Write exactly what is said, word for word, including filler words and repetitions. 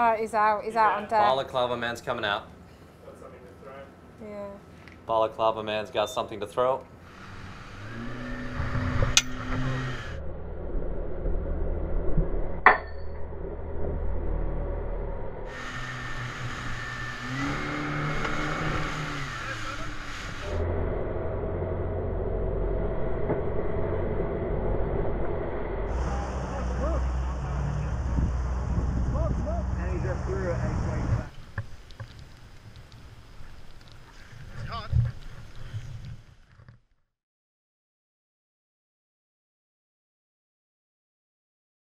Oh, he's out. He's out on deck. Balaclava man's coming out. Got something to throw. Yeah. Balaclava man's got something to throw.